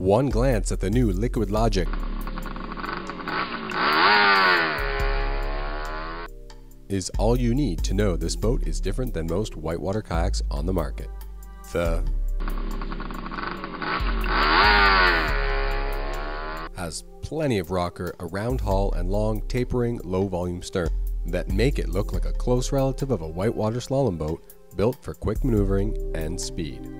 one glance at the new LiquidLogic. Is all you need to know this boat is different than most whitewater kayaks on the market. The has plenty of rocker, a round hull, and long, tapering, low-volume stern that make it look like a close relative of a whitewater slalom boat built for quick maneuvering and speed.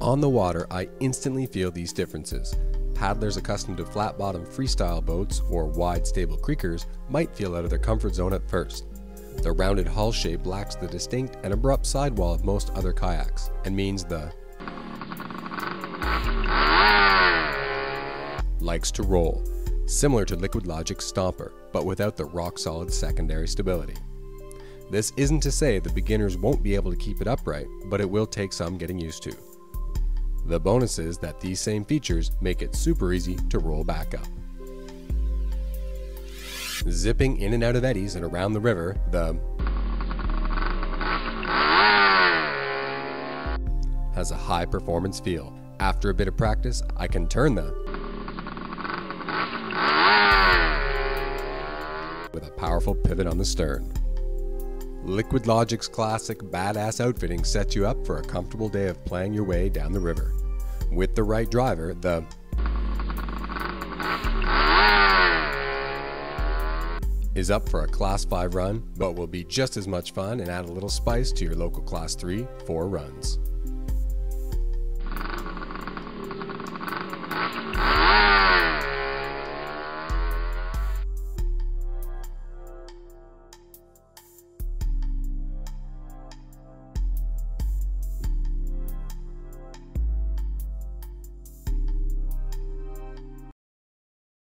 On the water, I instantly feel these differences. Paddlers accustomed to flat-bottom freestyle boats or wide, stable creekers might feel out of their comfort zone at first. The rounded hull shape lacks the distinct and abrupt sidewall of most other kayaks, and means the likes to roll, similar to LiquidLogic's Stomper, but without the rock-solid secondary stability. This isn't to say that beginners won't be able to keep it upright, but it will take some getting used to. The bonus is that these same features make it super easy to roll back up. Zipping in and out of eddies and around the river, the has a high performance feel. After a bit of practice, I can turn the with a powerful pivot on the stern. LiquidLogic's classic badass outfitting sets you up for a comfortable day of playing your way down the river. With the right driver, the is up for a Class 5 run, but will be just as much fun and add a little spice to your local Class 3, 4 runs.